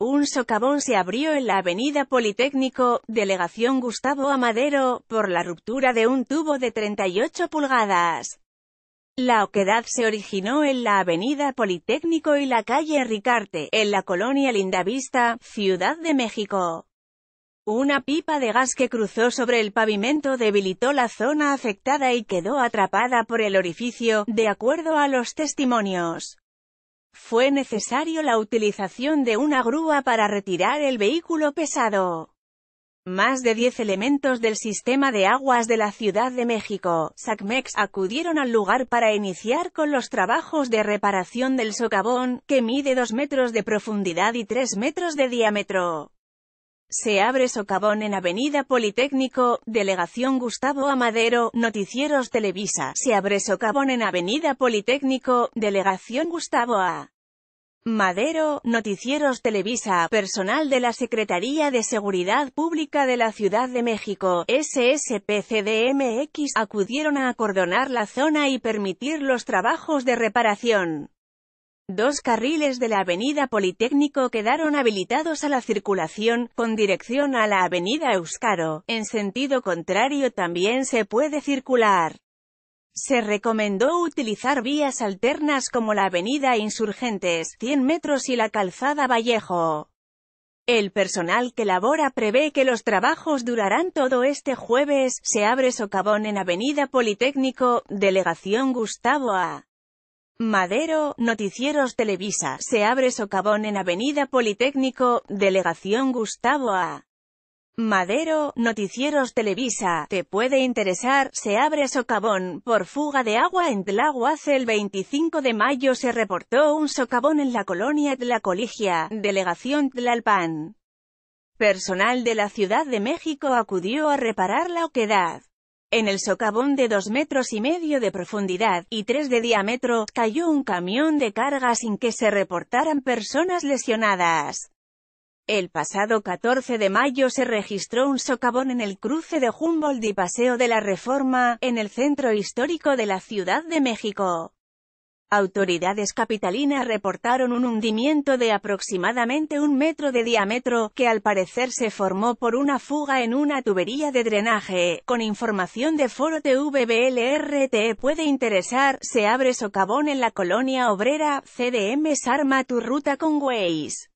Un socavón se abrió en la avenida Politécnico, delegación Gustavo A. Madero, por la ruptura de un tubo de 38 pulgadas. La oquedad se originó en la avenida Politécnico y la calle Ricarte, en la colonia Lindavista, Ciudad de México. Una pipa de gas que cruzó sobre el pavimento debilitó la zona afectada y quedó atrapada por el orificio, de acuerdo a los testimonios. Fue necesario la utilización de una grúa para retirar el vehículo pesado. Más de 10 elementos del Sistema de Aguas de la Ciudad de México, SACMEX, acudieron al lugar para iniciar con los trabajos de reparación del socavón, que mide 2 metros de profundidad y 3 metros de diámetro. Se abre socavón en avenida Politécnico, delegación Gustavo A. Madero, Noticieros Televisa. Se abre socavón en avenida Politécnico, delegación Gustavo A. Madero, Noticieros Televisa. Personal de la Secretaría de Seguridad Pública de la Ciudad de México, SSPCDMX, acudieron a acordonar la zona y permitir los trabajos de reparación. 2 carriles de la avenida Politécnico quedaron habilitados a la circulación, con dirección a la avenida Euskaro. En sentido contrario también se puede circular. Se recomendó utilizar vías alternas como la avenida Insurgentes, 100 metros y la calzada Vallejo. El personal que labora prevé que los trabajos durarán todo este jueves. Se abre socavón en avenida Politécnico, delegación Gustavo A. Madero, Noticieros Televisa. Se abre socavón en avenida Politécnico, delegación Gustavo A. Madero, Noticieros Televisa. Te puede interesar. Se abre socavón por fuga de agua en Tláhuac. El 25 de mayo se reportó un socavón en la colonia Tlacolijia, delegación Tlalpan. Personal de la Ciudad de México acudió a reparar la oquedad. En el socavón de 2,5 metros de profundidad, y 3 de diámetro, cayó un camión de carga sin que se reportaran personas lesionadas. El pasado 14 de mayo se registró un socavón en el cruce de Humboldt y Paseo de la Reforma, en el centro histórico de la Ciudad de México. Autoridades capitalinas reportaron un hundimiento de aproximadamente 1 metro de diámetro, que al parecer se formó por una fuga en una tubería de drenaje. Con información de Foro TVBLR te puede interesar. Se abre socavón en la colonia obrera, CDM Sarma. Tu ruta con Waze.